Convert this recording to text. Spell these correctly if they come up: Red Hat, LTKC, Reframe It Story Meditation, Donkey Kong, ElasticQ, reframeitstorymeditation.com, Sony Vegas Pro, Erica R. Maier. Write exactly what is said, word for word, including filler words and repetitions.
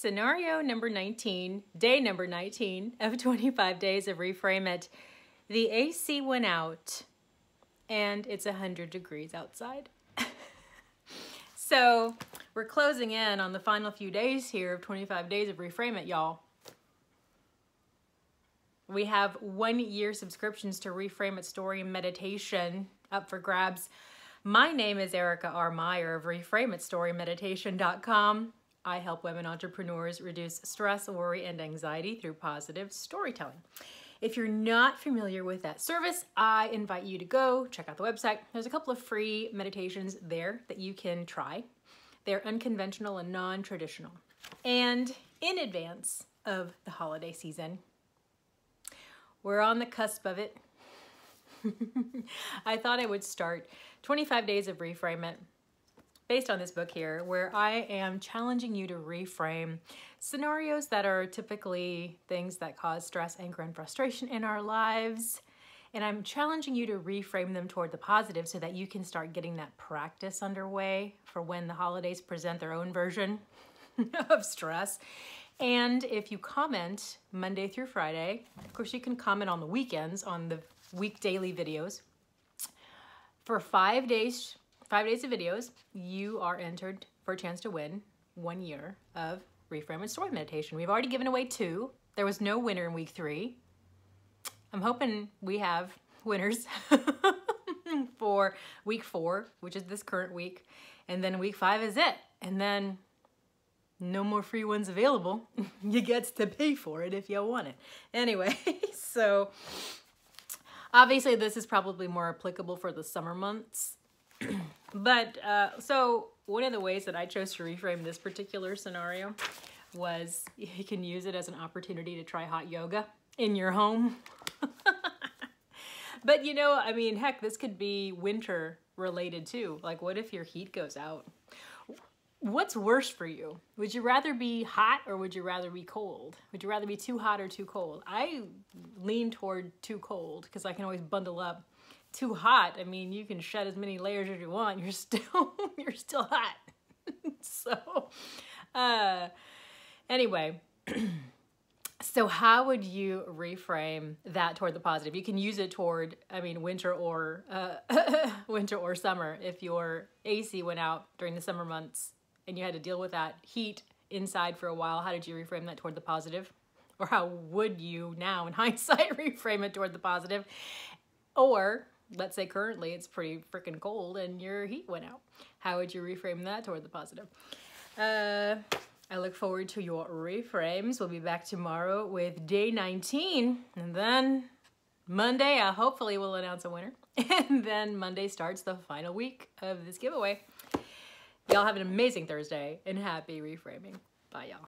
scenario number nineteen, day number nineteen of twenty-five days of Reframe It. The A C went out and it's one hundred degrees outside. So we're closing in on the final few days here of twenty-five days of Reframe It, y'all. We have one year subscriptions to Reframe It Story Meditation up for grabs. My name is Erica R. Maier of reframe it story meditation dot com. I help women entrepreneurs reduce stress, worry, and anxiety through positive storytelling. If you're not familiar with that service, I invite you to go check out the website. There's a couple of free meditations there that you can try. They're unconventional and non-traditional. And in advance of the holiday season, we're on the cusp of it. I thought I would start twenty-five days of Reframe It based on this book here, where I am challenging you to reframe scenarios that are typically things that cause stress, anger, and frustration in our lives. And I'm challenging you to reframe them toward the positive so that you can start getting that practice underway for when the holidays present their own version of stress. And if you comment Monday through Friday, of course you can comment on the weekends on the week daily videos. For five days, five days of videos, you are entered for a chance to win one year of Reframe It Story Meditation. We've already given away two. There was no winner in week three. I'm hoping we have winners for week four, which is this current week. And then week five is it. And then no more free ones available. You gets to pay for it if you want it. Anyway, so obviously this is probably more applicable for the summer months. But uh, so one of the ways that I chose to reframe this particular scenario was you can use it as an opportunity to try hot yoga in your home. But you know, I mean, heck, this could be winter related too. Like, what if your heat goes out? What's worse for you? Would you rather be hot or would you rather be cold? Would you rather be too hot or too cold? I lean toward too cold because I can always bundle up. Too hot, I mean, you can shed as many layers as you want. You're still, you're still hot. So, uh, anyway. So how would you reframe that toward the positive? You can use it toward, I mean, winter or, uh, winter or summer. If your A C went out during the summer months, and you had to deal with that heat inside for a while, how did you reframe that toward the positive? Or how would you now, in hindsight, reframe it toward the positive? Or let's say currently it's pretty freaking cold and your heat went out. How would you reframe that toward the positive? Uh, I look forward to your reframes. We'll be back tomorrow with day nineteen. And then Monday, I hopefully will announce a winner. And then Monday starts the final week of this giveaway. Y'all have an amazing Thursday and happy reframing. Bye, y'all.